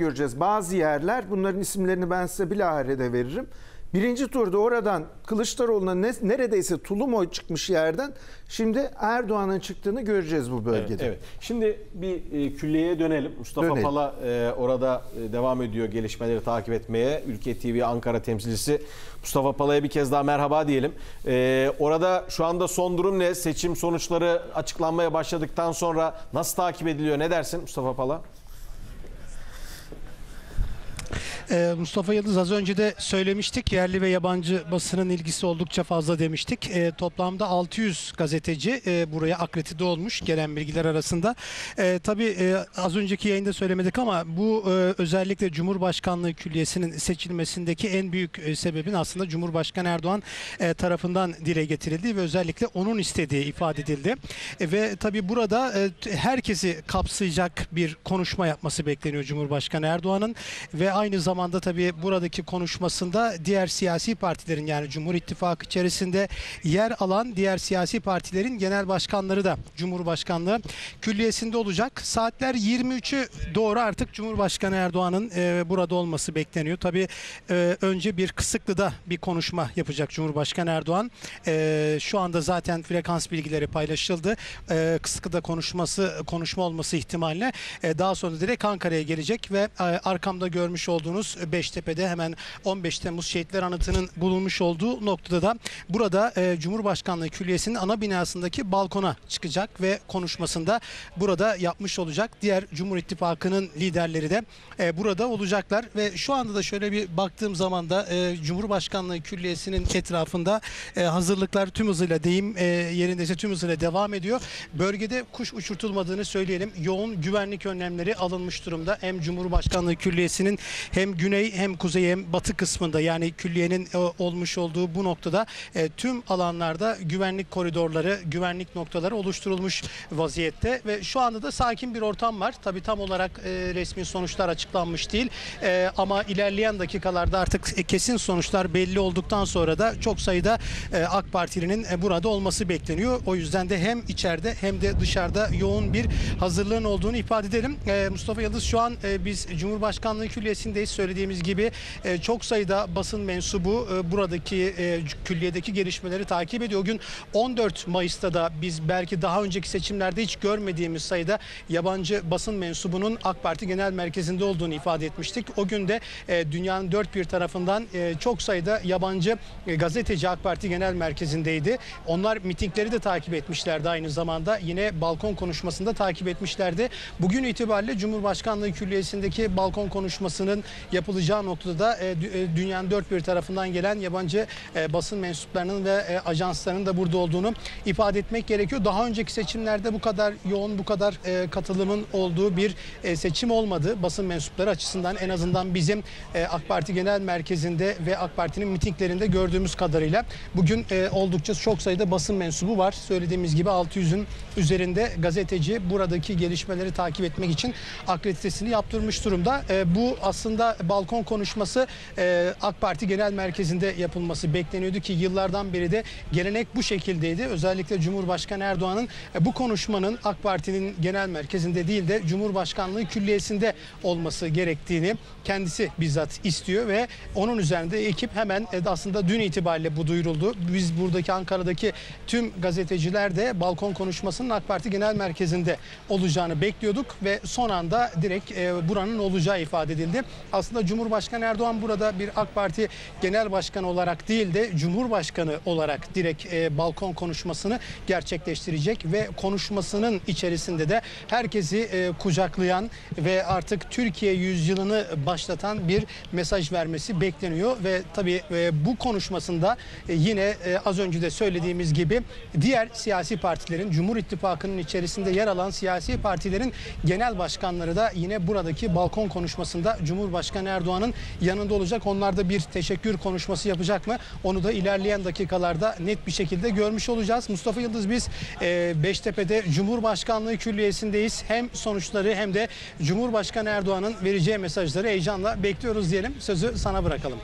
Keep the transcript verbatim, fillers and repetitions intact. göreceğiz. Bazı yerler, bunların isimlerini ben size bilahare de veririm. Birinci turda oradan Kılıçdaroğlu'na ne, neredeyse Tulumoy çıkmış yerden şimdi Erdoğan'ın çıktığını göreceğiz bu bölgede. Evet, evet. Şimdi bir e, külliyeye dönelim. Mustafa dönelim. Pala e, orada e, devam ediyor gelişmeleri takip etmeye. ÜLKE T V Ankara temsilcisi Mustafa Pala'ya bir kez daha merhaba diyelim. E, orada şu anda son durum ne? Seçim sonuçları açıklanmaya başladıktan sonra nasıl takip ediliyor? Ne dersin Mustafa Pala? Mustafa Yıldız, az önce de söylemiştik, yerli ve yabancı basının ilgisi oldukça fazla demiştik. E, toplamda altı yüz gazeteci e, buraya akredite olmuş gelen bilgiler arasında. E, tabii e, az önceki yayında söylemedik ama bu e, özellikle Cumhurbaşkanlığı Külliyesi'nin seçilmesindeki en büyük e, sebebin aslında Cumhurbaşkanı Erdoğan e, tarafından dile getirildiği ve özellikle onun istediği ifade edildi. E, ve tabii burada e, herkesi kapsayacak bir konuşma yapması bekleniyor Cumhurbaşkanı Erdoğan'ın ve aynı zamanda zamanda tabii buradaki konuşmasında diğer siyasi partilerin, yani Cumhur İttifakı içerisinde yer alan diğer siyasi partilerin genel başkanları da Cumhurbaşkanlığı Külliyesi'nde olacak. Saatler yirmi üçü doğru artık Cumhurbaşkanı Erdoğan'ın e, burada olması bekleniyor. Tabii e, önce bir Kısıklı'da bir konuşma yapacak Cumhurbaşkanı Erdoğan. E, şu anda zaten frekans bilgileri paylaşıldı. E, Kısıklı'da konuşması konuşma olması ihtimaline e, daha sonra direkt Ankara'ya gelecek ve e, arkamda görmüş olduğunuz Beştepe'de hemen on beş Temmuz Şehitler Anıtı'nın bulunmuş olduğu noktada da burada e, Cumhurbaşkanlığı Külliyesi'nin ana binasındaki balkona çıkacak ve konuşmasında burada yapmış olacak. Diğer Cumhur İttifakı'nın liderleri de e, burada olacaklar ve şu anda da şöyle bir baktığım zaman da e, Cumhurbaşkanlığı Külliyesi'nin etrafında e, hazırlıklar tüm hızıyla, deyim e, yerindeyse tüm hızıyla devam ediyor. Bölgede kuş uçurtulmadığını söyleyelim. Yoğun güvenlik önlemleri alınmış durumda. Hem Cumhurbaşkanlığı Külliyesi'nin hem güney hem kuzey hem batı kısmında, yani külliyenin olmuş olduğu bu noktada tüm alanlarda güvenlik koridorları, güvenlik noktaları oluşturulmuş vaziyette ve şu anda da sakin bir ortam var. Tabii tam olarak resmi sonuçlar açıklanmış değil ama ilerleyen dakikalarda artık kesin sonuçlar belli olduktan sonra da çok sayıda AK Partili'nin burada olması bekleniyor. O yüzden de hem içeride hem de dışarıda yoğun bir hazırlığın olduğunu ifade edelim. Mustafa Yıldız, şu an biz Cumhurbaşkanlığı Külliyesi'ndeyiz. Söylediğimiz gibi çok sayıda basın mensubu buradaki külliyedeki gelişmeleri takip ediyor. O gün on dört Mayıs'ta da biz belki daha önceki seçimlerde hiç görmediğimiz sayıda yabancı basın mensubunun AK Parti Genel Merkezi'nde olduğunu ifade etmiştik. O gün de dünyanın dört bir tarafından çok sayıda yabancı gazeteci AK Parti Genel Merkezi'ndeydi. Onlar mitingleri de takip etmişlerdi aynı zamanda. Yine balkon konuşmasını da takip etmişlerdi. Bugün itibariyle Cumhurbaşkanlığı Külliyesi'ndeki balkon konuşmasının yapılacağı noktada e, dünyanın dört bir tarafından gelen yabancı e, basın mensuplarının ve e, ajanslarının da burada olduğunu ifade etmek gerekiyor. Daha önceki seçimlerde bu kadar yoğun, bu kadar e, katılımın olduğu bir e, seçim olmadı. Basın mensupları açısından en azından bizim e, AK Parti Genel Merkezi'nde ve AK Parti'nin mitinglerinde gördüğümüz kadarıyla bugün e, oldukça çok sayıda basın mensubu var. Söylediğimiz gibi altı yüzün üzerinde gazeteci buradaki gelişmeleri takip etmek için akreditesini yaptırmış durumda. E, bu aslında balkon konuşması e, AK Parti Genel Merkezi'nde yapılması bekleniyordu ki yıllardan beri de gelenek bu şekildeydi. Özellikle Cumhurbaşkanı Erdoğan'ın e, bu konuşmanın AK Parti'nin genel merkezinde değil de Cumhurbaşkanlığı Külliyesi'nde olması gerektiğini kendisi bizzat istiyor ve onun üzerinde ekip hemen e, aslında dün itibariyle bu duyuruldu. Biz buradaki Ankara'daki tüm gazeteciler de balkon konuşmasının AK Parti Genel Merkezi'nde olacağını bekliyorduk ve son anda direkt e, buranın olacağı ifade edildi. Aslında Cumhurbaşkanı Erdoğan burada bir AK Parti Genel Başkanı olarak değil de Cumhurbaşkanı olarak direkt e, balkon konuşmasını gerçekleştirecek ve konuşmasının içerisinde de herkesi e, kucaklayan ve artık Türkiye yüzyılını başlatan bir mesaj vermesi bekleniyor. Ve tabii e, bu konuşmasında e, yine e, az önce de söylediğimiz gibi diğer siyasi partilerin, Cumhur İttifakı'nın içerisinde yer alan siyasi partilerin genel başkanları da yine buradaki balkon konuşmasında Cumhurbaşkanı Başkan Erdoğan'ın yanında olacak. Onlar da bir teşekkür konuşması yapacak mı? Onu da ilerleyen dakikalarda net bir şekilde görmüş olacağız. Mustafa Yıldız, biz e, Beştepe'de Cumhurbaşkanlığı Külliyesi'ndeyiz. Hem sonuçları hem de Cumhurbaşkanı Erdoğan'ın vereceği mesajları heyecanla bekliyoruz diyelim. Sözü sana bırakalım.